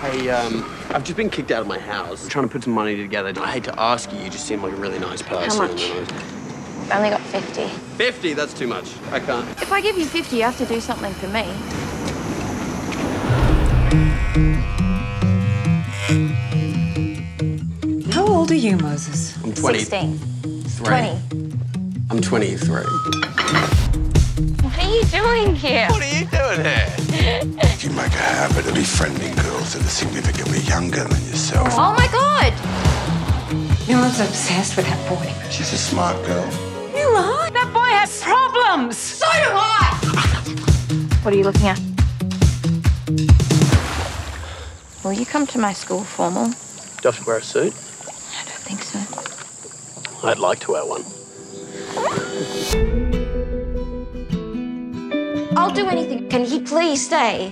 Hey, I've just been kicked out of my house. I'm trying to put some money together. I hate to ask you, you just seem like a really nice person. How much? I only got 50. 50? That's too much. I can't. If I give you 50, you have to do something for me. How old are you, Moses? I'm 20. 16. 20. I'm 23. What are you doing here? What are you doing here? You make a habit of befriending girls that are significantly younger than yourself. Oh, my God! Milla's obsessed with that boy. She's a smart girl. Milla? That boy has problems! So do I! What are you looking at? Will you come to my school formal? Do I have to wear a suit? I don't think so. I'd like to wear one. I'll do anything. Can he please stay?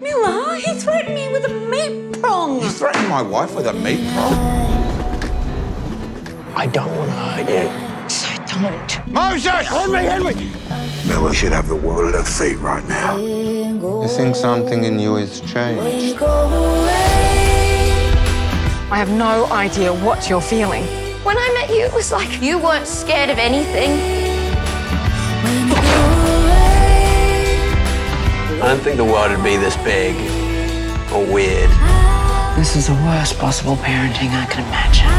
Milla, he threatened me with a meat prong. He threatened my wife with a meat prong? I don't want to hurt you. So don't. Moses! Henry! Milla should have the world at her feet right now. I think something in you has changed. I have no idea what you're feeling. When I met you, it was like you weren't scared of anything. I don't think the world would be this big or weird. This is the worst possible parenting I can imagine.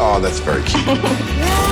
Oh, that's very cute.